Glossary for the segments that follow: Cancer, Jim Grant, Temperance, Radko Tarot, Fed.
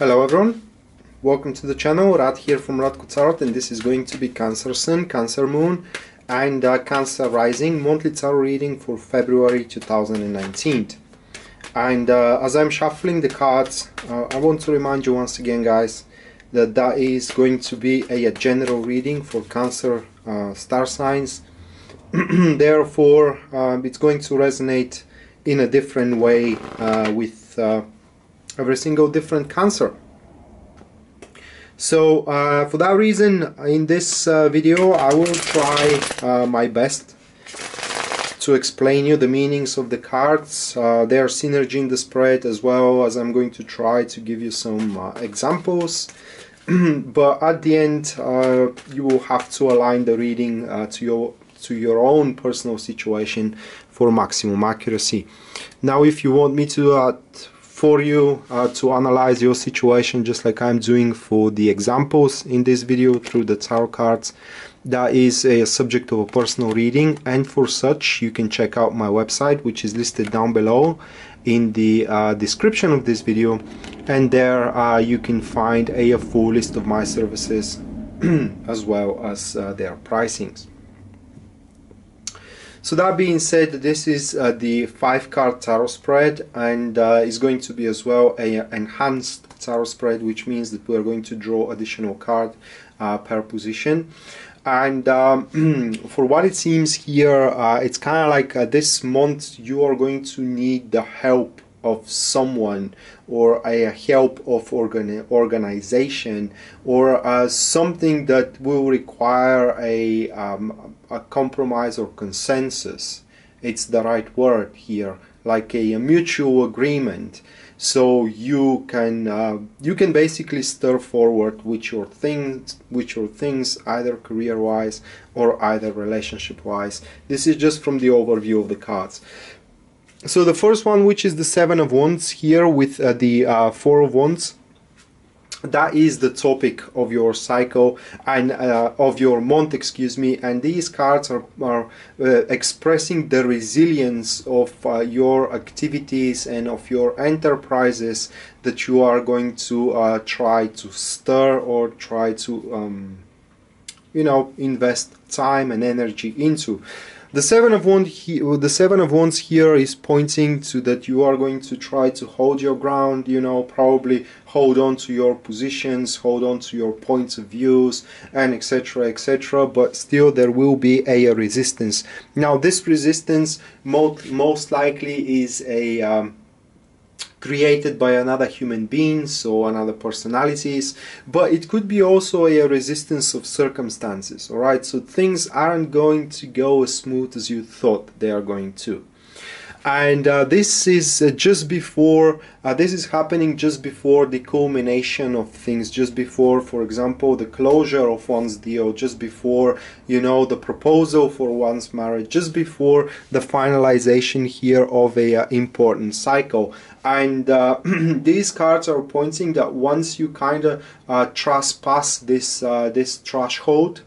Hello everyone, welcome to the channel. Rad here from Radko Tarot, and this is going to be Cancer Sun, Cancer Moon and Cancer Rising monthly tarot reading for February 2019. And as I'm shuffling the cards, I want to remind you once again, guys, that that is going to be a general reading for Cancer star signs. Therefore, it's going to resonate in a different way with every single different Cancer. So for that reason, in this video I will try my best to explain you the meanings of the cards, their synergy in the spread, as well as I'm going to try to give you some examples. But at the end you will have to align the reading to your own personal situation for maximum accuracy. Now, if you want me to do that for you, to analyze your situation just like I'm doing for the examples in this video through the tarot cards, that is a subject of a personal reading, and for such you can check out my website, which is listed down below in the description of this video, and there you can find a full list of my services as well as their pricings. So that being said, this is the 5-card tarot spread, and it's going to be as well an enhanced tarot spread, which means that we are going to draw additional card per position. And for what it seems here, it's kind of like this month you are going to need the help of someone, or a help of organization, or something that will require a compromise or consensus. It's the right word here, like a mutual agreement. So you can basically stir forward with your things, either career-wise or either relationship-wise. This is just from the overview of the cards. So the first one, which is the 7 of Wands here with the 4 of Wands, that is the topic of your cycle and of your month, excuse me. And these cards are expressing the resilience of your activities and of your enterprises that you are going to try to stir, or try to, you know, invest time and energy into. The Seven of Wands here is pointing to that you are going to try to hold your ground, you know, probably hold on to your positions, hold on to your points of views, and etc, etc, but still there will be a resistance. Now, this resistance most likely is a created by another human beings or another personalities, but it could be also a resistance of circumstances. All right, so things aren't going to go as smooth as you thought they are going to. And this is just before, this is happening just before the culmination of things, just before, for example, the closure of one's deal, just before, you know, the proposal for one's marriage, just before the finalization here of a important cycle. And these cards are pointing that once you kind of trespass this this threshold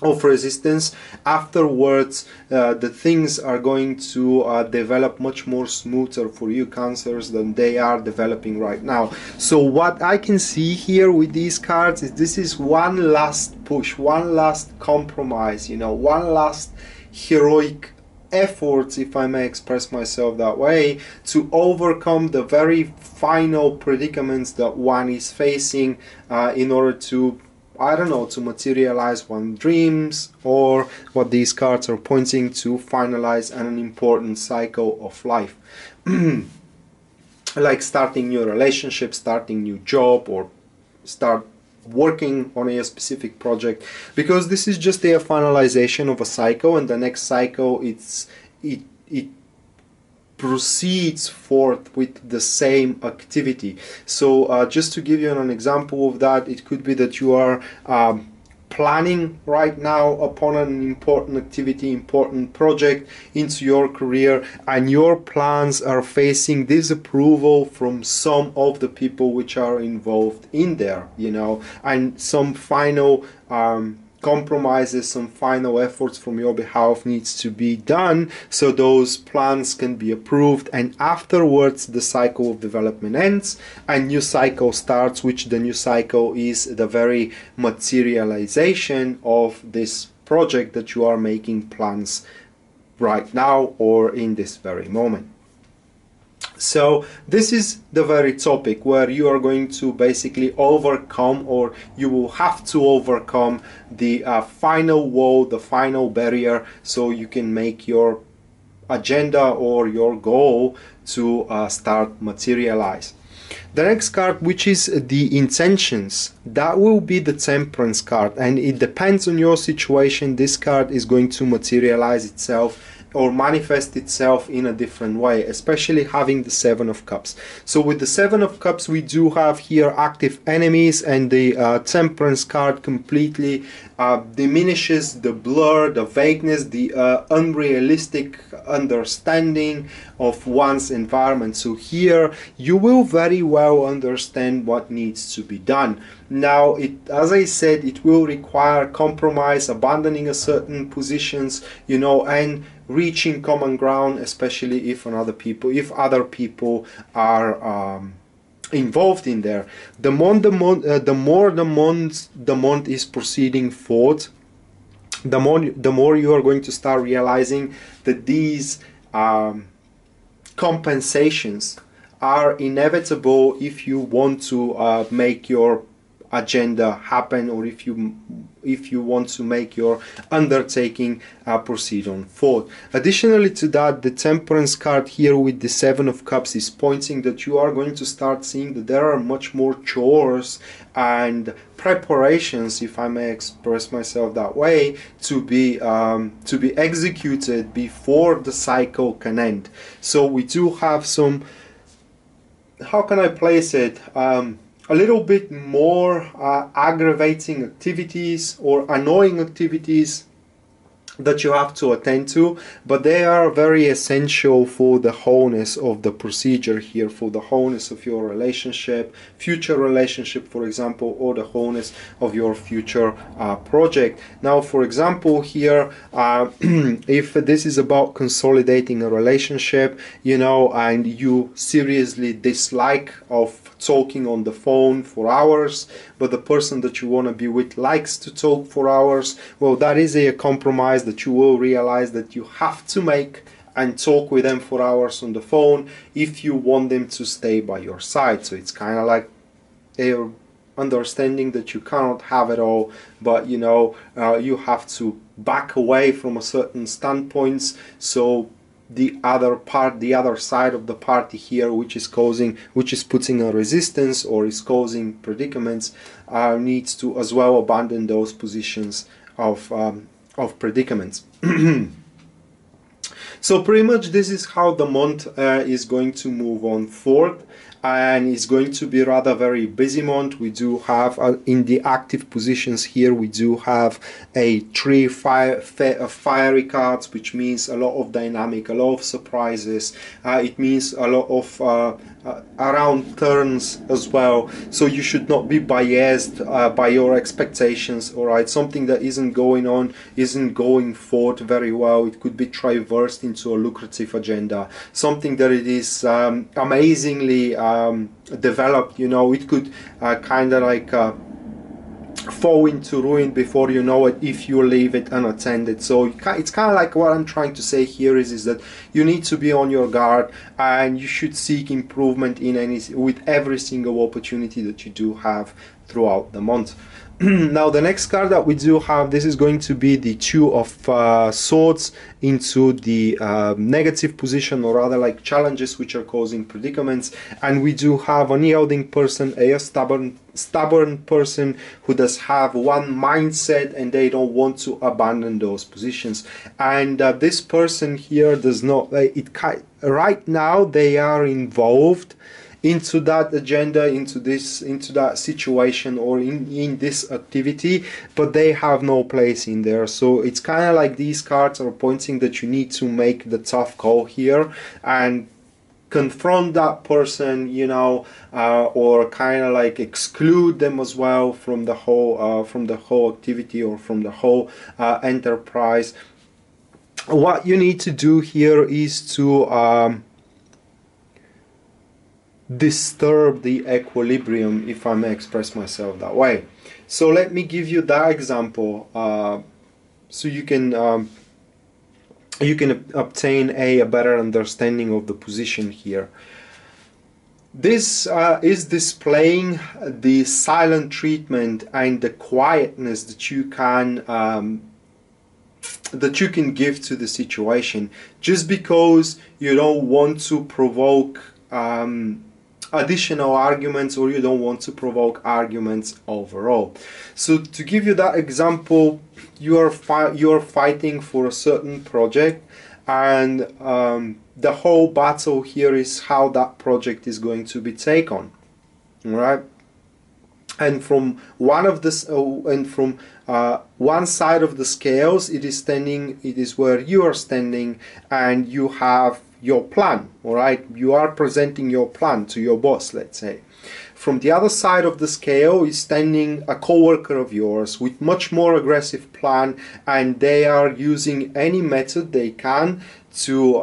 of resistance, afterwards the things are going to develop much more smoother for you, Cancers, than they are developing right now. So what I can see here with these cards is this is one last push, one last compromise, you know, one last heroic efforts, if I may express myself that way, to overcome the very final predicaments that one is facing in order to, I don't know, to materialize one's dreams, or what these cards are pointing to, finalize an important cycle of life. Like starting new relationship, starting new job, or start working on a specific project, because this is just a finalization of a cycle, and the next cycle it proceeds forth with the same activity. So just to give you an example of that, it could be that you are planning right now upon an important activity, important project into your career, and your plans are facing disapproval from some of the people which are involved in there, you know, and some final compromises, some final efforts from your behalf needs to be done so those plans can be approved, and afterwards the cycle of development ends and new cycle starts, which the new cycle is the very materialization of this project that you are making plans right now or in this very moment. So this is the very topic where you are going to basically overcome, or you will have to overcome, the final wall, the final barrier, so you can make your agenda or your goal to start materialize. The next card, which is the intentions, that will be the Temperance card, and it depends on your situation. This card is going to materialize itself or manifest itself in a different way, especially having the Seven of Cups. So with the Seven of Cups, we do have here active enemies, and the Temperance card completely diminishes the blur, the vagueness, the unrealistic understanding of one's environment. So here you will very well understand what needs to be done. Now, as I said, it will require compromise, abandoning a certain positions, you know, and reaching common ground, especially if other people are involved in there. The more the month is proceeding forward, the more you are going to start realizing that these compensations are inevitable if you want to make your agenda happen, or if you want to make your undertaking proceed on forward. Additionally to that, the Temperance card here with the Seven of Cups is pointing that you are going to start seeing that there are much more chores and preparations, if I may express myself that way, to be executed before the cycle can end. So we do have some, how can I place it, a little bit more aggravating activities or annoying activities that you have to attend to, but they are very essential for the wholeness of the procedure here, for the wholeness of your relationship, future relationship, for example, or the wholeness of your future project. Now, for example, here, if this is about consolidating a relationship, you know, and you seriously dislike of talking on the phone for hours, but the person that you want to be with likes to talk for hours, well, that is a compromise that you will realize that you have to make and talk with them for hours on the phone if you want them to stay by your side. So it's kind of like their understanding that you cannot have it all, but you know, you have to back away from a certain standpoint, so the other side of the party here, which is putting a resistance or is causing predicaments, needs to as well abandon those positions of predicaments. So pretty much this is how the month is going to move on forward, and it's going to be rather very busy month. We do have in the active positions here, we do have a three fiery cards, which means a lot of dynamic, a lot of surprises. It means a lot of around turns as well, so you should not be biased by your expectations. All right, something that isn't going forward very well, it could be traversed into a lucrative agenda, something that it is amazingly developed, you know, it could kind of like fall into ruin before you know it if you leave it unattended. So it's kind of like what I'm trying to say here is that you need to be on your guard, and you should seek improvement with every single opportunity that you do have throughout the month. Now, the next card that we do have, this is going to be the Two of Swords into the negative position, or rather like challenges which are causing predicaments, and we do have an unyielding person, a stubborn person who does have one mindset and they don't want to abandon those positions. And this person here does not, right now they are involved into that agenda, into that situation, or in this activity, but they have no place in there. So it's kind of like these cards are pointing that you need to make the tough call here and confront that person, you know, or kind of like exclude them as well from the whole activity or from the whole enterprise. What you need to do here is to disturb the equilibrium, if I may express myself that way. So let me give you that example, so you can obtain a better understanding of the position here. This is displaying the silent treatment and the quietness that you can give to the situation, just because you don't want to provoke additional arguments, or you don't want to provoke arguments overall. So to give you that example, you are fighting for a certain project, and the whole battle here is how that project is going to be taken, right? And from one of the one side of the scales, it is standing. It is where you are standing, and you have your plan. All right, you are presenting your plan to your boss, let's say. From the other side of the scale is standing a co-worker of yours with much more aggressive plan, and they are using any method they can to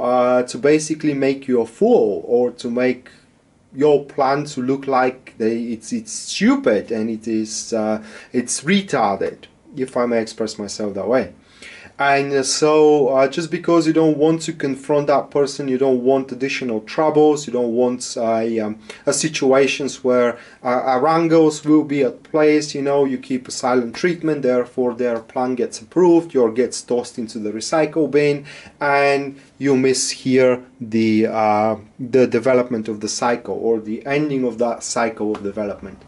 basically make you a fool, or to make your plan to look like it's stupid and it's retarded, if I may express myself that way. And so just because you don't want to confront that person, you don't want additional troubles, you don't want situations where wrangles will be at place, you know, you keep a silent treatment, therefore their plan gets approved, your gets tossed into the recycle bin, and you miss here the development of the cycle, or the ending of that cycle of development.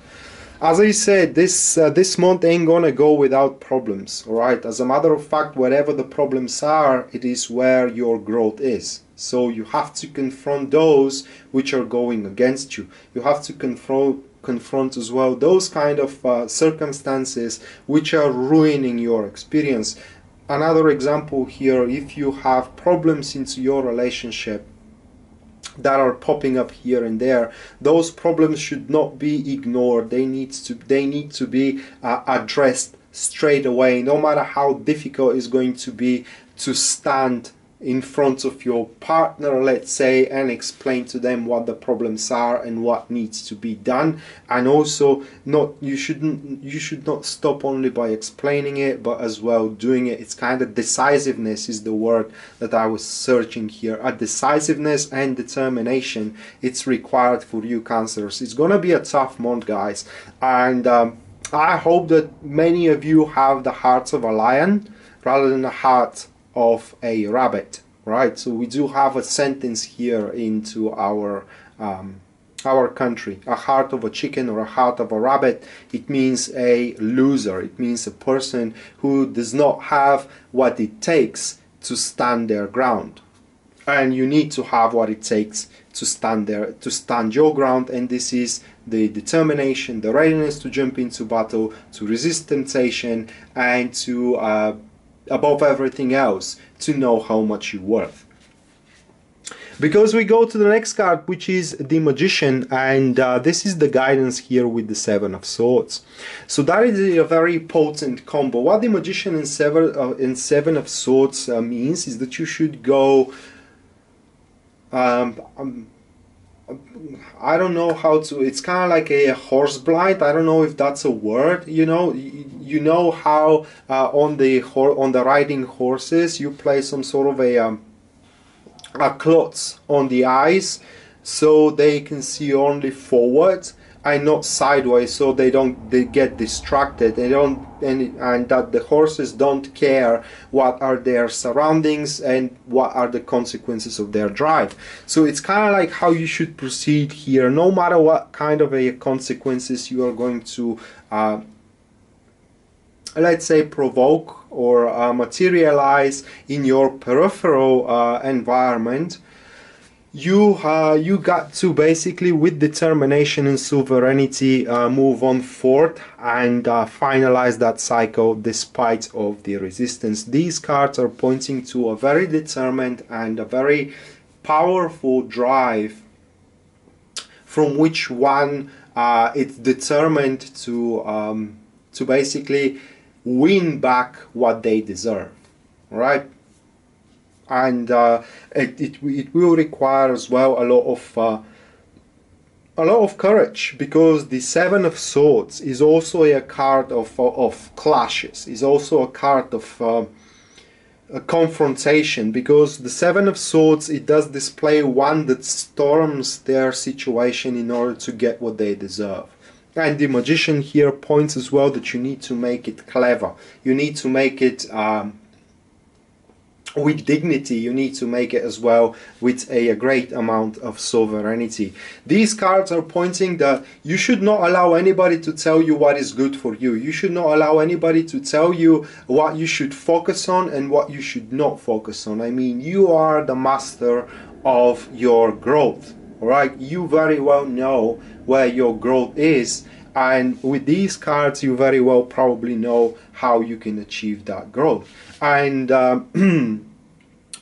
As I said, this month ain't gonna go without problems, alright? As a matter of fact, wherever the problems are, it is where your growth is. So you have to confront those which are going against you. You have to confront as well those kind of circumstances which are ruining your experience. Another example here, if you have problems into your relationship that are popping up here and there, those problems should not be ignored. They need to be addressed straight away, no matter how difficult it's going to be to stand in front of your partner, let's say, and explain to them what the problems are and what needs to be done. And also, you should not stop only by explaining it, but as well doing it. It's kind of decisiveness is the word that I was searching here. A decisiveness and determination, it's required for you Cancers. It's gonna be a tough month, guys, and I hope that many of you have the hearts of a lion rather than the heart of a rabbit, right? So we do have a sentence here into our country: a heart of a chicken or a heart of a rabbit. It means a loser. It means a person who does not have what it takes to stand their ground. And you need to have what it takes to stand your ground. And this is the determination, the readiness to jump into battle, to resist temptation, and to above everything else, to know how much you're worth. Because we go to the next card, which is the Magician, and this is the guidance here with the Seven of Swords. So that is a very potent combo. What the Magician and Seven of Swords means is that you should go I don't know how to, it's kind of like a horse blind. I don't know if that's a word, you know. You know how on the riding horses you place some sort of a cloth on the eyes so they can see only forward and not sideways, so they get distracted. They don't and that the horses don't care what are their surroundings and what are the consequences of their drive. So it's kind of like how you should proceed here, no matter what kind of a consequences you are going to let's say provoke or materialize in your peripheral environment. You got to basically, with determination and sovereignty, move on forth and finalize that cycle despite of the resistance. These cards are pointing to a very determined and a very powerful drive from which one it's determined to basically win back what they deserve, right? And it will require as well a lot of courage, because the Seven of Swords is also a card of clashes, is also a card of a confrontation, because the Seven of Swords, it does display one that storms their situation in order to get what they deserve. And the Magician here points as well that you need to make it clever, you need to make it with dignity, you need to make it as well with a great amount of sovereignty. These cards are pointing that you should not allow anybody to tell you what is good for you. You should not allow anybody to tell you what you should focus on and what you should not focus on. I mean, you are the master of your growth, right? You very well know where your growth is, and with these cards you very well probably know how you can achieve that growth. And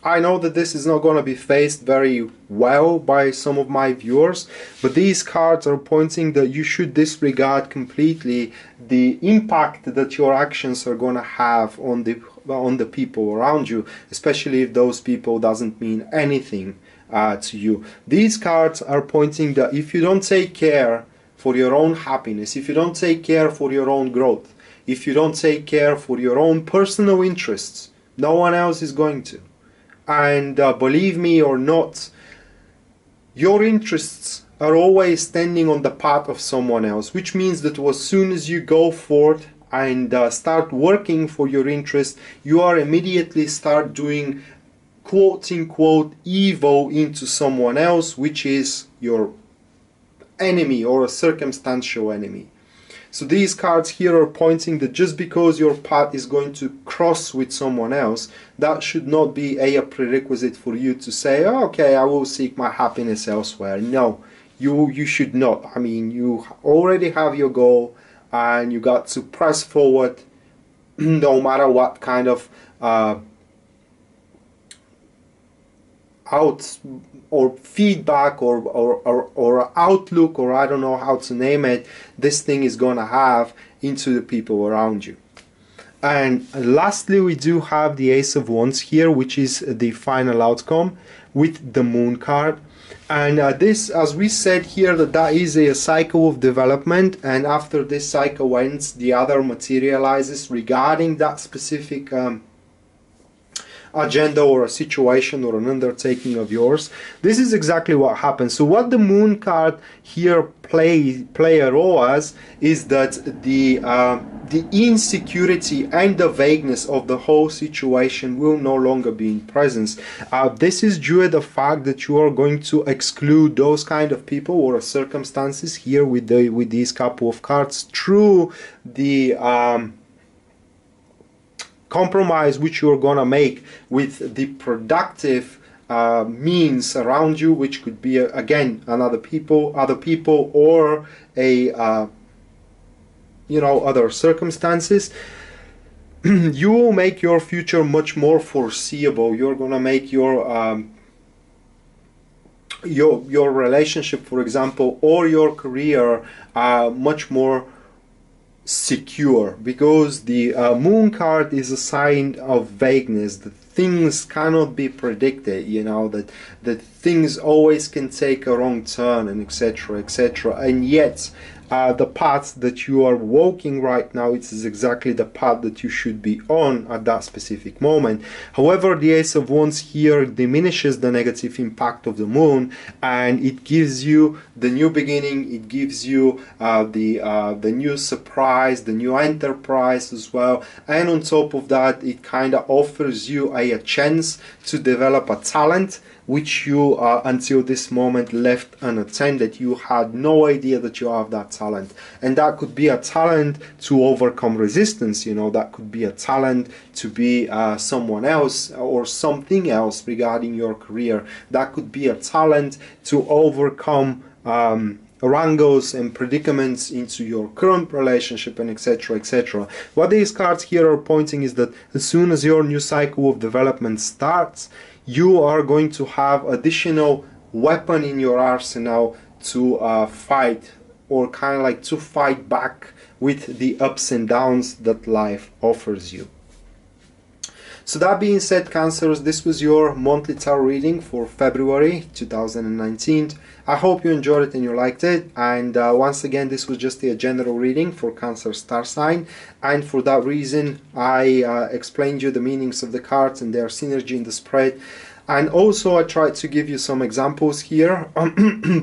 I know that this is not going to be faced very well by some of my viewers, but these cards are pointing that you should disregard completely the impact that your actions are going to have on the people around you, especially if those people doesn't mean anything to you. These cards are pointing that if you don't take care for your own happiness, if you don't take care for your own growth, if you don't take care for your own personal interests, no one else is going to. And believe me or not, your interests are always standing on the path of someone else, which means that as soon as you go forth and start working for your interest, you are immediately start doing quote-unquote evil into someone else, which is your enemy or a circumstantial enemy. So these cards here are pointing that just because your path is going to cross with someone else, that should not be a prerequisite for you to say, oh, okay, I will seek my happiness elsewhere. No, you should not. I mean, you already have your goal and you got to press forward no matter what kind of out or feedback or outlook, or I don't know how to name it, this thing is gonna have into the people around you. And lastly, we do have the Ace of Wands here, which is the final outcome with the Moon card. And this, as we said here, that is a cycle of development, and after this cycle ends, the other materializes regarding that specific agenda or a situation or an undertaking of yours. This is exactly what happens. So what the Moon card here play a role as is that the insecurity and the vagueness of the whole situation will no longer be in presence. This is due to the fact that you are going to exclude those kind of people or circumstances here with these couple of cards through the compromise which you're gonna make with the productive means around you, which could be again other people or a you know, other circumstances. You will make your future much more foreseeable. You're gonna make your relationship, for example, or your career much more secure, because the Moon card is a sign of vagueness, that things cannot be predicted, you know, that things always can take a wrong turn, and etc, etc. And yet the path that you are walking right now, it is exactly the path that you should be on at that specific moment. However, the Ace of Wands here diminishes the negative impact of the Moon, and it gives you the new beginning, it gives you the new surprise, the new enterprise as well, and on top of that, it kind of offers you a chance to develop a talent which you until this moment left unattended. You had no idea that you have that talent, and that could be a talent to overcome resistance, you know, that could be a talent to be someone else or something else regarding your career, that could be a talent to overcome wrangles and predicaments into your current relationship, and etc, etc. What these cards here are pointing is that as soon as your new cycle of development starts, you are going to have additional weapon in your arsenal to fight, or kind of like to fight back with the ups and downs that life offers you. So that being said, Cancers, this was your monthly tarot reading for February 2019. I hope you enjoyed it and you liked it. And once again, this was just a general reading for Cancer star sign. And for that reason, I explained you the meanings of the cards and their synergy in the spread. And also I tried to give you some examples here,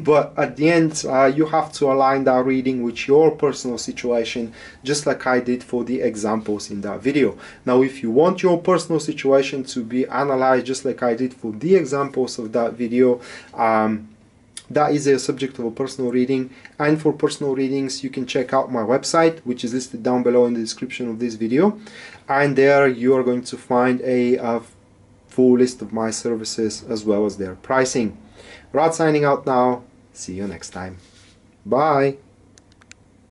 but at the end you have to align that reading with your personal situation, just like I did for the examples in that video. Now if you want your personal situation to be analyzed just like I did for the examples of that video, that is a subject of a personal reading, and for personal readings you can check out my website, which is listed down below in the description of this video, and there you are going to find a full list of my services as well as their pricing. Rad signing out now. See you next time. Bye.